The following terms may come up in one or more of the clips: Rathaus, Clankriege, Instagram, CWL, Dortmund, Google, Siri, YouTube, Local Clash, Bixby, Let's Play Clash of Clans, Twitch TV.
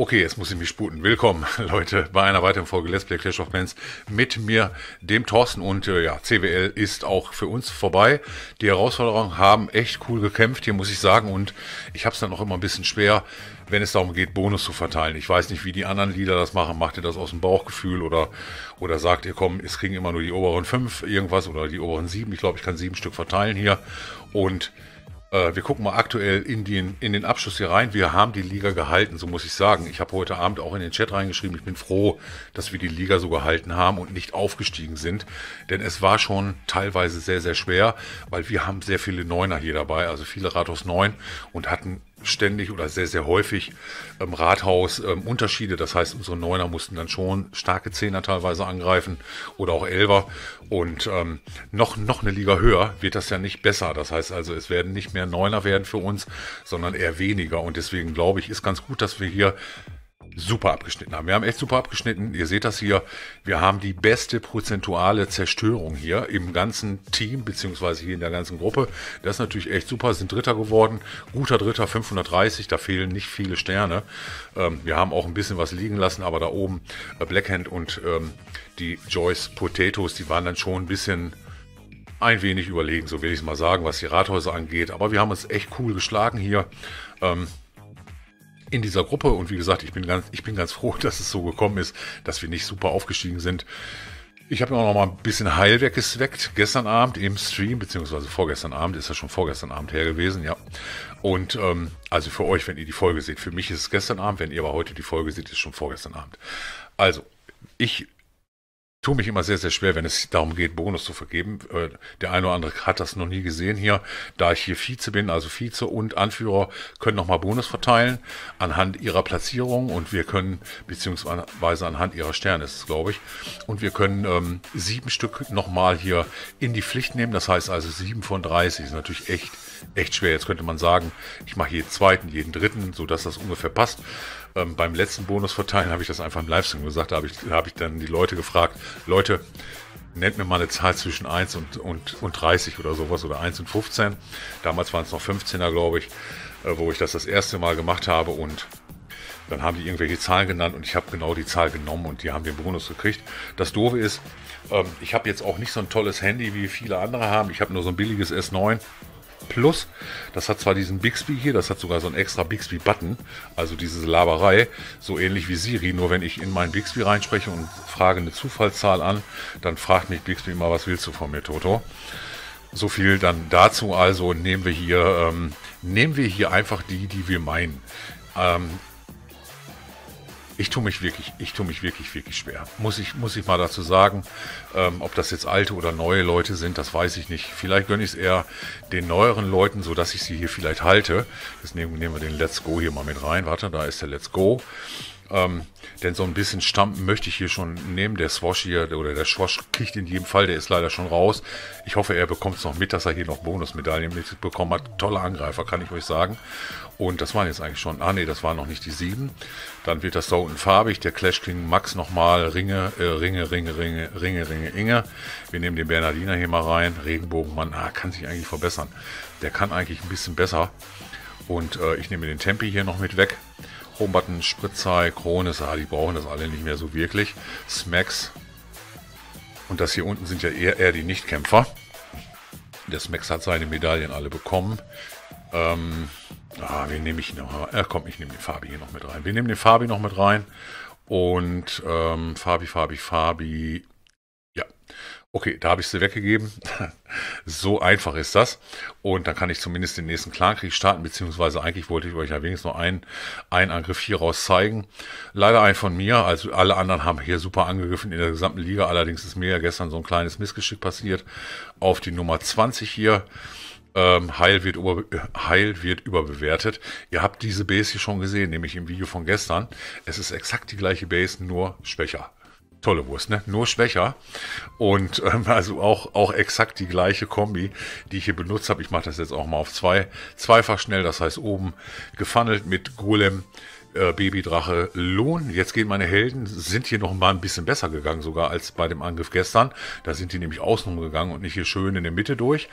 Okay, jetzt muss ich mich sputen. Willkommen, Leute, bei einer weiteren Folge Let's Play Clash of Clans mit mir, dem Thorsten. Und ja, CWL ist auch für uns vorbei. Die Herausforderungen haben echt cool gekämpft, hier muss ich sagen. Und ich habe es dann auch immer ein bisschen schwer, wenn es darum geht, Bonus zu verteilen. Ich weiß nicht, wie die anderen Leader das machen. Macht ihr das aus dem Bauchgefühl oder sagt ihr, komm, es kriegen immer nur die oberen 5 irgendwas oder die oberen 7. Ich glaube, ich kann 7 Stück verteilen hier. Und wir gucken mal aktuell in den Abschluss hier rein. Wir haben die Liga gehalten, so muss ich sagen. Ich habe heute Abend auch in den Chat reingeschrieben, ich bin froh, dass wir die Liga so gehalten haben und nicht aufgestiegen sind. Denn es war schon teilweise sehr, sehr schwer, weil wir haben sehr viele Neuner hier dabei, also viele Rathaus 9 und hatten ständig oder sehr, sehr häufig im Rathaus Unterschiede. Das heißt, unsere Neuner mussten dann schon starke Zehner teilweise angreifen oder auch Elfer. Und noch eine Liga höher wird das ja nicht besser. Das heißt also, es werden nicht mehr Neuner werden für uns, sondern eher weniger. Und deswegen glaube ich, ist ganz gut, dass wir hier super abgeschnitten haben. Wir haben echt super abgeschnitten. Ihr seht das hier. Wir haben die beste prozentuale Zerstörung hier im ganzen Team, beziehungsweise hier in der ganzen Gruppe. Das ist natürlich echt super. Sind Dritter geworden. Guter Dritter, 530. Da fehlen nicht viele Sterne. Wir haben auch ein bisschen was liegen lassen, aber da oben Blackhand und die Joyce Potatoes, die waren dann schon ein bisschen ein wenig überlegen, so will ich es mal sagen, was die Rathäuser angeht. Aber wir haben uns echt cool geschlagen hier. In dieser Gruppe, und wie gesagt, ich bin ganz froh, dass es so gekommen ist, dass wir nicht super aufgestiegen sind. Ich habe mir auch noch mal ein bisschen Heil weggezweckt gestern Abend im Stream, beziehungsweise vorgestern Abend, ist ja schon vorgestern Abend her gewesen, ja. Und also für euch, wenn ihr die Folge seht, für mich ist es gestern Abend, wenn ihr aber heute die Folge seht, ist es schon vorgestern Abend. Also, ich tue mich immer sehr, sehr schwer, wenn es darum geht, Bonus zu vergeben. Der eine oder andere hat das noch nie gesehen hier. Da ich hier Vize bin, also Vize und Anführer können nochmal Bonus verteilen anhand ihrer Platzierung und wir können, beziehungsweise anhand ihrer Sterne ist es, glaube ich. Und wir können 7 Stück nochmal hier in die Pflicht nehmen. Das heißt also 7 von 30 ist natürlich echt schwer. Jetzt könnte man sagen, ich mache jeden zweiten, jeden dritten, sodass das ungefähr passt. Beim letzten Bonusverteilen habe ich das einfach im Livestream gesagt. Da habe ich dann die Leute gefragt, Leute, nennt mir mal eine Zahl zwischen 1 und 30 oder sowas oder 1 und 15. Damals waren es noch 15er, glaube ich, wo ich das erste Mal gemacht habe. Und dann haben die irgendwelche Zahlen genannt und ich habe genau die Zahl genommen und die haben den Bonus gekriegt. Das Doofe ist, ich habe jetzt auch nicht so ein tolles Handy, wie viele andere haben. Ich habe nur so ein billiges S9. Plus, das hat zwar diesen Bixby hier, das hat sogar so einen extra Bixby-Button, also diese Laberei, so ähnlich wie Siri, nur wenn ich in meinen Bixby reinspreche und frage eine Zufallszahl an, dann fragt mich Bixby mal, was willst du von mir, Toto? So viel dann dazu, also nehmen wir hier einfach die wir meinen. Ich tue mich wirklich schwer. Muss ich mal dazu sagen, ob das jetzt alte oder neue Leute sind, das weiß ich nicht. Vielleicht gönne ich es eher den neueren Leuten, sodass ich sie hier vielleicht halte. Deswegen nehmen wir den Let's Go hier mal mit rein. Warte, da ist der Let's Go. Denn so ein bisschen Stampen möchte ich hier schon nehmen. Der Swash hier, oder der Swash kriegt in jedem Fall, der ist leider schon raus. Ich hoffe, er bekommt es noch mit, dass er hier noch Bonusmedaillen mitbekommen hat. Toller Angreifer, kann ich euch sagen. Und das waren jetzt eigentlich schon, ah ne, das waren noch nicht die 7. Dann wird das da unten farbig. Der Clash King Max nochmal, Ringe, Inge. Wir nehmen den Bernardiner hier mal rein. Regenbogenmann, kann sich eigentlich verbessern. Der kann eigentlich ein bisschen besser. Und ich nehme den Tempi hier noch mit weg. Chromebutton, Spritzei, Kronis, die brauchen das alle nicht mehr so wirklich. Smacks. Und das hier unten sind ja eher die Nichtkämpfer. Der Smacks hat seine Medaillen alle bekommen. Wen nehme ich noch? Komm, ich nehme den Fabi hier noch mit rein. Wir nehmen den Fabi noch mit rein. Und Fabi. Ja. Okay, da habe ich sie weggegeben. So einfach ist das. Und dann kann ich zumindest den nächsten Clankrieg starten, beziehungsweise eigentlich wollte ich euch ja wenigstens noch einen Angriff hier raus zeigen. Leider ein von mir, also alle anderen haben hier super angegriffen in der gesamten Liga. Allerdings ist mir ja gestern so ein kleines Missgeschick passiert. Auf die Nummer 20 hier. Heil wird überbewertet. Ihr habt diese Base hier schon gesehen, nämlich im Video von gestern. Es ist exakt die gleiche Base, nur schwächer. Tolle Wurst, ne? Nur schwächer. Und also auch exakt die gleiche Kombi, die ich hier benutzt habe. Ich mache das jetzt auch mal auf zweifach schnell. Das heißt oben gefunnelt mit Golem, Babydrache, Lohn. Jetzt gehen meine Helden, sind hier noch mal ein bisschen besser gegangen sogar als bei dem Angriff gestern. Da sind die nämlich außenrum gegangen und nicht hier schön in der Mitte durch.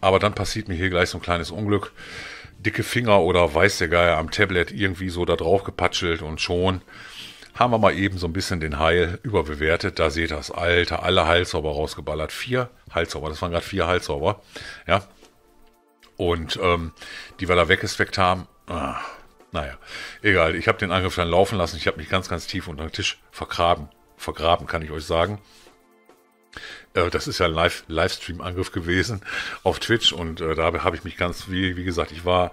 Aber dann passiert mir hier gleich so ein kleines Unglück. dicke Finger oder weiß der Geier am Tablet irgendwie so da drauf gepatschelt und schon haben wir mal eben so ein bisschen den Heil überbewertet. Da seht ihr das, Alter, alle Heilzauber rausgeballert. 4 Heilzauber, das waren gerade 4 Heilzauber. Ja. Und die wir da weggespeckt haben, naja, egal. Ich habe den Angriff dann laufen lassen. Ich habe mich ganz, ganz tief unter den Tisch vergraben. Vergraben, kann ich euch sagen. Das ist ja ein Livestream-Angriff gewesen auf Twitch. Und da habe ich mich ganz, wie gesagt, ich war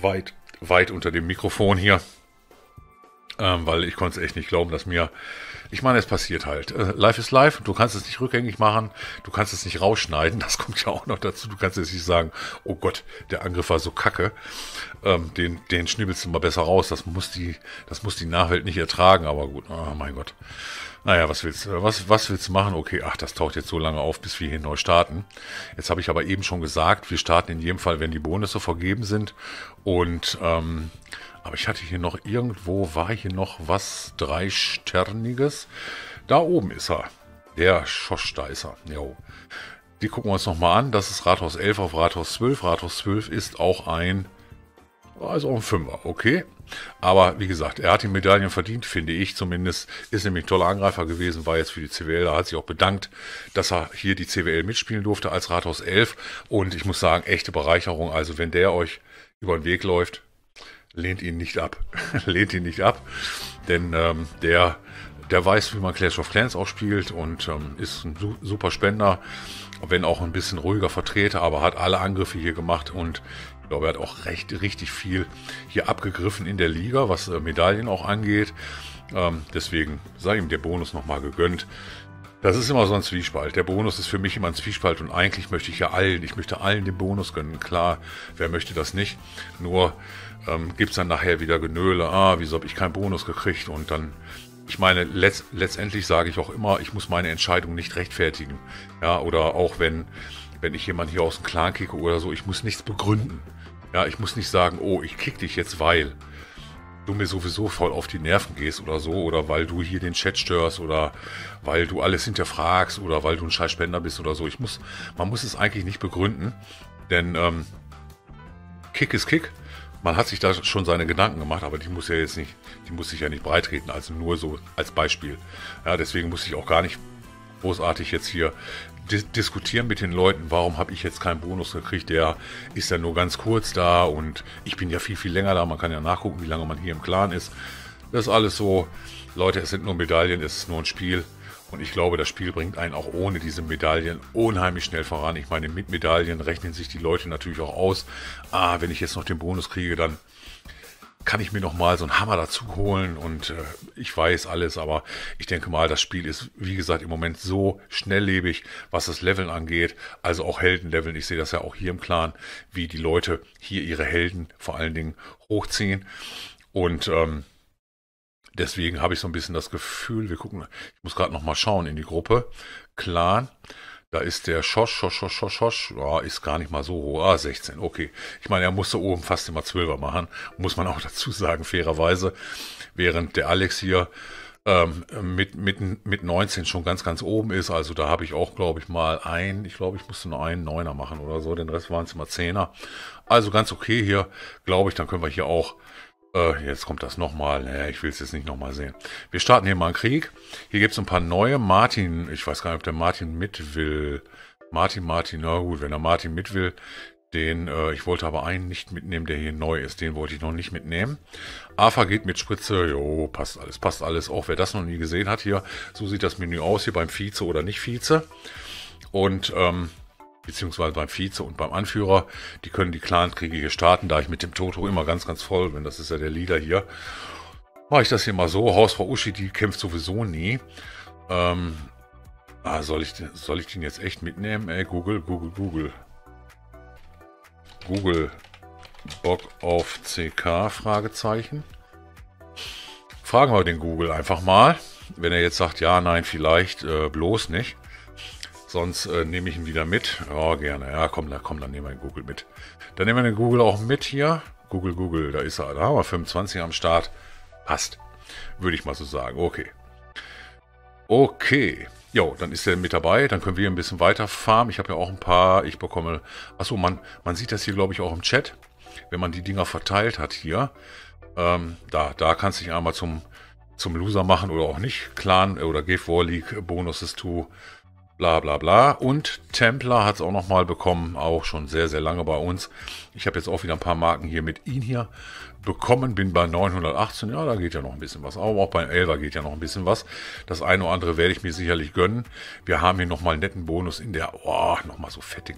weit, weit unter dem Mikrofon hier. Weil ich konnte es echt nicht glauben, dass mir... Ich meine, es passiert halt. Live ist live. Du kannst es nicht rückgängig machen. Du kannst es nicht rausschneiden. Das kommt ja auch noch dazu. Du kannst jetzt nicht sagen, oh Gott, der Angriff war so kacke. Den schnibbelst du mal besser raus. Das muss die Nachwelt nicht ertragen. Aber gut, oh mein Gott. Naja, was willst du machen? Okay, ach, das taucht jetzt so lange auf, bis wir hier neu starten. Jetzt habe ich aber eben schon gesagt, wir starten in jedem Fall, wenn die Bonusse vergeben sind. Und... aber ich hatte hier noch irgendwo, war hier noch was Dreisterniges. Da oben ist er, der Schosch, da ist er. Jo. Die gucken wir uns nochmal an. Das ist Rathaus 11 auf Rathaus 12. Rathaus 12 ist auch ein Fünfer, okay. Aber wie gesagt, er hat die Medaillen verdient, finde ich zumindest. Ist nämlich ein toller Angreifer gewesen, war jetzt für die CWL. Da hat sich auch bedankt, dass er hier die CWL mitspielen durfte als Rathaus 11. Und ich muss sagen, echte Bereicherung. Also wenn der euch über den Weg läuft, lehnt ihn nicht ab. Lehnt ihn nicht ab, denn der weiß, wie man Clash of Clans auch spielt und ist ein super Spender, wenn auch ein bisschen ruhiger Vertreter, aber hat alle Angriffe hier gemacht und ich glaube, er hat auch richtig viel hier abgegriffen in der Liga, was Medaillen auch angeht. Deswegen sei ihm der Bonus nochmal gegönnt. Das ist immer so ein Zwiespalt. Der Bonus ist für mich immer ein Zwiespalt und eigentlich möchte ich ja allen, den Bonus gönnen. Klar, wer möchte das nicht? Nur gibt es dann nachher wieder Genöle, wieso habe ich keinen Bonus gekriegt? Und dann, ich meine, letztendlich sage ich auch immer, ich muss meine Entscheidung nicht rechtfertigen. Ja, oder auch wenn ich jemanden hier aus dem Clan kicke oder so, ich muss nichts begründen. Ja, ich muss nicht sagen, oh, ich kick dich jetzt, weil du mir sowieso voll auf die Nerven gehst oder so, oder weil du hier den Chat störst oder weil du alles hinterfragst oder weil du ein Scheißspender bist oder so. Man muss es eigentlich nicht begründen, denn Kick ist Kick. Man hat sich da schon seine Gedanken gemacht, aber die muss sich ja nicht breitreten, also nur so als Beispiel. Ja, deswegen muss ich auch gar nicht großartig jetzt hier diskutieren mit den Leuten, warum habe ich jetzt keinen Bonus gekriegt, der ist ja nur ganz kurz da und ich bin ja viel, viel länger da, man kann ja nachgucken, wie lange man hier im Clan ist. Das ist alles so, Leute, es sind nur Medaillen, es ist nur ein Spiel und ich glaube, das Spiel bringt einen auch ohne diese Medaillen unheimlich schnell voran. Ich meine, mit Medaillen rechnen sich die Leute natürlich auch aus, wenn ich jetzt noch den Bonus kriege, dann kann ich mir nochmal so einen Hammer dazu holen und ich weiß alles, aber ich denke mal, das Spiel ist, wie gesagt, im Moment so schnelllebig, was das Leveln angeht, also auch Heldenleveln. Ich sehe das ja auch hier im Clan, wie die Leute hier ihre Helden vor allen Dingen hochziehen und deswegen habe ich so ein bisschen das Gefühl, wir gucken, ich muss gerade nochmal schauen in die Gruppe, Clan. Da ist der Schosch, ist gar nicht mal so hoch, 16, okay. Ich meine, er musste oben fast immer 12er machen, muss man auch dazu sagen, fairerweise. Während der Alex hier mit 19 schon ganz, ganz oben ist, also da habe ich auch, glaube ich, mal ich musste nur einen 9er machen oder so, den Rest waren es immer 10er. Also ganz okay hier, glaube ich, dann können wir hier auch, jetzt kommt das nochmal, naja, ich will es jetzt nicht nochmal sehen. Wir starten hier mal einen Krieg. Hier gibt es ein paar neue. Martin, ich weiß gar nicht, ob der Martin mit will. Martin, na gut, wenn der Martin mit will, den, ich wollte aber einen nicht mitnehmen, der hier neu ist. Den wollte ich noch nicht mitnehmen. AFA geht mit Spritze, jo, passt alles. Auch wer das noch nie gesehen hat hier, so sieht das Menü aus, hier beim Vize oder nicht Vize. Und, beziehungsweise beim Vize und beim Anführer, die können die Clankriege hier starten, da ich mit dem Toto immer ganz, ganz voll bin, das ist ja der Leader hier, mache ich das hier mal so. Hausfrau Uschi, die kämpft sowieso nie. Soll ich den jetzt echt mitnehmen? Ey, Google. Google, Bock auf CK, Fragezeichen. Fragen wir den Google einfach mal, wenn er jetzt sagt, ja, nein, vielleicht, bloß nicht. Sonst nehme ich ihn wieder mit. Ja, gerne. Ja, komm, dann nehmen wir den Google mit. Dann nehmen wir den Google auch mit hier. Google, da ist er. Da haben wir 25 am Start. Passt. Würde ich mal so sagen. Okay. Jo, dann ist er mit dabei. Dann können wir ein bisschen weiter farmen. Ich habe ja auch ein paar. Ich bekomme... Achso, man sieht das hier, glaube ich, auch im Chat. wenn man die Dinger verteilt hat hier, da kannst du dich einmal zum Loser machen oder auch nicht. Clan oder G4-League, Bonuses to, bla bla bla. Und Templar hat es auch nochmal bekommen, auch schon sehr, sehr lange bei uns. Ich habe jetzt auch wieder ein paar Marken hier mit ihnen hier bekommen, bin bei 918, ja, da geht ja noch ein bisschen was, aber auch beim Elfer geht ja noch ein bisschen was. Das eine oder andere werde ich mir sicherlich gönnen. Wir haben hier nochmal einen netten Bonus in der, oh, nochmal so fett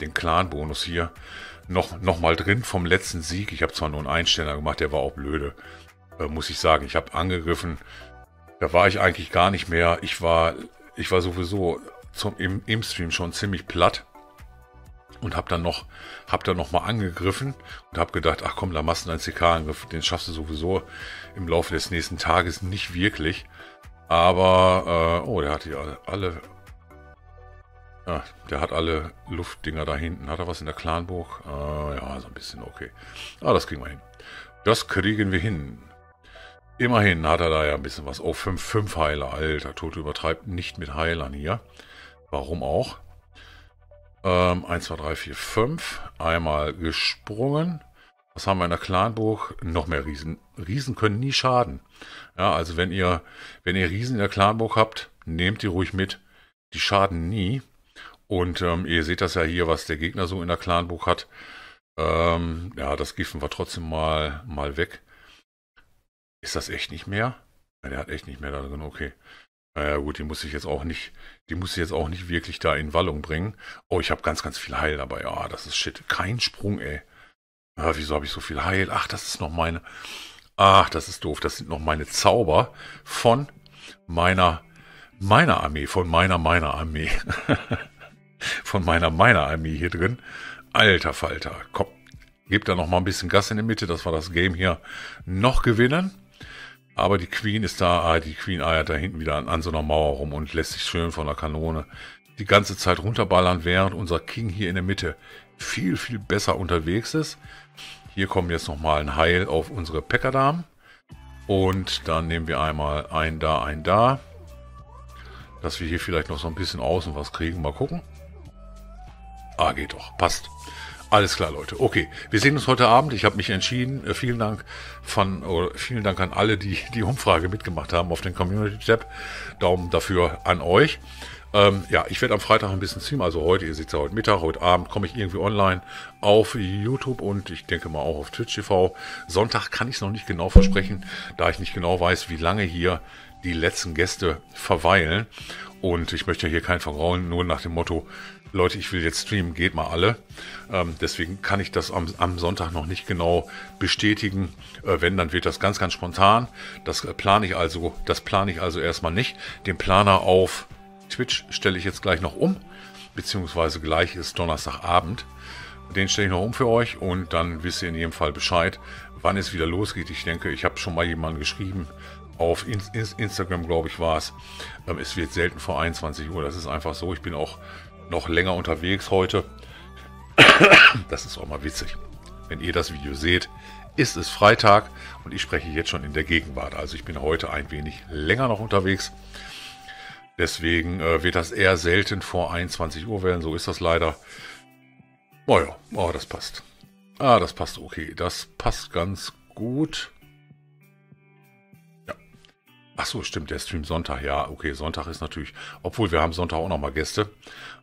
den Clan-Bonus hier nochmal drin vom letzten Sieg. Ich habe zwar nur einen Einstellner gemacht, der war auch blöde, muss ich sagen. Ich habe angegriffen, da war ich eigentlich gar nicht mehr, ich war sowieso im Stream schon ziemlich platt und hab dann noch mal angegriffen und habe gedacht, ach komm, da machst du einen CK-Angriff, den schaffst du sowieso im Laufe des nächsten Tages nicht wirklich. Aber oh, der hat hier alle, ja, der hat alle Luftdinger da hinten. Hat er was in der Clanburg? Ja, so ein bisschen, okay. Ah, das kriegen wir hin. Das kriegen wir hin. Immerhin hat er da ja ein bisschen was. Oh, 5 Heiler. Alter, Tote übertreibt nicht mit Heilern hier. Warum auch? 1, 2, 3, 4, 5. Einmal gesprungen. Was haben wir in der Clanburg? Noch mehr Riesen. Riesen können nie schaden. Ja, also wenn ihr Riesen in der Clanburg habt, nehmt die ruhig mit. Die schaden nie. Und ihr seht das ja hier, was der Gegner so in der Clanburg hat. Ja, das Giffen war trotzdem mal weg. Ist das echt nicht mehr? Ja, der hat echt nicht mehr da drin, okay. Naja gut, die muss ich jetzt auch nicht wirklich da in Wallung bringen. Oh, ich habe ganz, ganz viel Heil dabei. Ah, das ist shit. Kein Sprung, ey. Ah, wieso habe ich so viel Heil? Ach, das ist noch meine... Ach, das ist doof. Das sind noch meine Zauber von meiner Armee. Von meiner Armee. Von meiner Armee hier drin. Alter Falter. Komm, gib da noch mal ein bisschen Gas in der Mitte, dass wir das Game hier noch gewinnen. Aber die Queen ist da, die Queen eiert da hinten wieder an so einer Mauer rum und lässt sich schön von der Kanone die ganze Zeit runterballern, während unser King hier in der Mitte viel, viel besser unterwegs ist. Hier kommen jetzt nochmal ein Heil auf unsere Pekadam. Und dann nehmen wir einmal ein da. Dass wir hier vielleicht noch so ein bisschen außen was kriegen. Mal gucken. Ah, geht doch. Passt. Alles klar, Leute. Okay, wir sehen uns heute Abend. Ich habe mich entschieden. Vielen Dank an alle, die die Umfrage mitgemacht haben auf den Community-Tab. Daumen dafür an euch. Ja, ich werde am Freitag ein bisschen streamen. Also heute, ihr seht ja heute Mittag, heute Abend komme ich irgendwie online auf YouTube und ich denke mal auch auf Twitch TV. Sonntag kann ich es noch nicht genau versprechen, da ich nicht genau weiß, wie lange hier die letzten Gäste verweilen. Und ich möchte hier kein Vergrauen, nur nach dem Motto, Leute, ich will jetzt streamen, geht mal alle. Deswegen kann ich das am Sonntag noch nicht genau bestätigen. Wenn, dann wird das ganz, ganz spontan. Das plane ich also erstmal nicht. Den Planer auf Twitch stelle ich jetzt gleich noch um. Beziehungsweise gleich ist Donnerstagabend. Den stelle ich noch um für euch und dann wisst ihr in jedem Fall Bescheid, wann es wieder losgeht. Ich denke, ich habe schon mal jemanden geschrieben. Auf Instagram, glaube ich, war es. Es wird selten vor 21 Uhr. Das ist einfach so. Ich bin auch noch länger unterwegs heute. Das ist auch mal witzig. Wenn ihr das Video seht, ist es Freitag und ich spreche jetzt schon in der Gegenwart. Also ich bin heute ein wenig länger noch unterwegs. Deswegen wird das eher selten vor 21 Uhr werden. So ist das leider. Oh ja, oh, das passt. Ah, das passt okay. Das passt ganz gut. Ach so, stimmt, der Stream Sonntag, ja, okay, Sonntag ist natürlich, obwohl wir haben Sonntag auch nochmal Gäste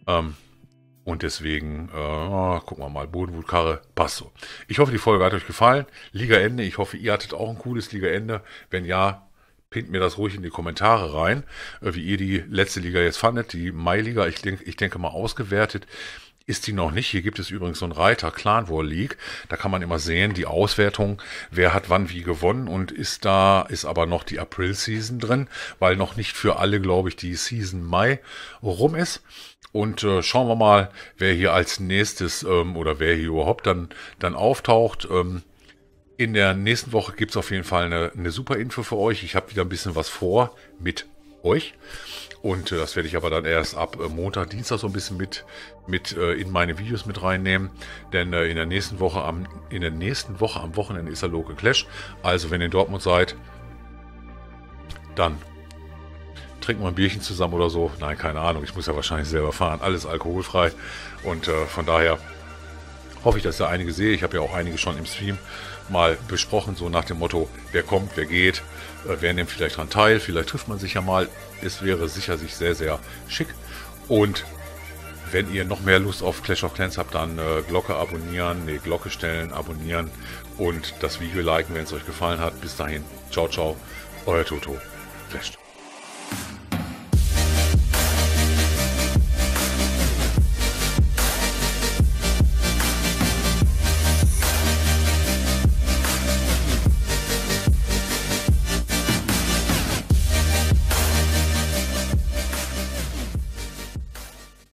und deswegen, gucken wir mal, Bodenwutkarre, passt so. Ich hoffe, die Folge hat euch gefallen, Ligaende, ich hoffe, ihr hattet auch ein cooles Ligaende, wenn ja, pinnt mir das ruhig in die Kommentare rein, wie ihr die letzte Liga jetzt fandet, die Mai-Liga, ich denke mal ausgewertet ist die noch nicht. Hier gibt es übrigens so einen Reiter, Clan War League. Da kann man immer sehen, die Auswertung, wer hat wann wie gewonnen. Und ist aber noch die April-Season drin, weil noch nicht für alle, glaube ich, die Season Mai rum ist. Und schauen wir mal, wer hier als nächstes oder wer hier überhaupt dann auftaucht. In der nächsten Woche gibt es auf jeden Fall eine super Info für euch. Ich habe wieder ein bisschen was vor mit euch. Und das werde ich aber dann erst ab Montag, Dienstag so ein bisschen mit in meine Videos mit reinnehmen. Denn in der nächsten Woche am Wochenende ist der Local Clash. Also wenn ihr in Dortmund seid, dann trinken wir ein Bierchen zusammen oder so. Nein, keine Ahnung. Ich muss ja wahrscheinlich selber fahren. Alles alkoholfrei. Und von daher hoffe ich, dass da einige sehe. Ich habe ja auch einige schon im Stream mal besprochen, so nach dem Motto, wer kommt, wer geht, wer nimmt vielleicht daran teil, vielleicht trifft man sich ja mal. Es wäre sicher sich sehr, sehr schick. Und wenn ihr noch mehr Lust auf Clash of Clans habt, dann Glocke stellen, abonnieren und das Video liken, wenn es euch gefallen hat. Bis dahin, ciao, ciao, euer Toto. Flasht.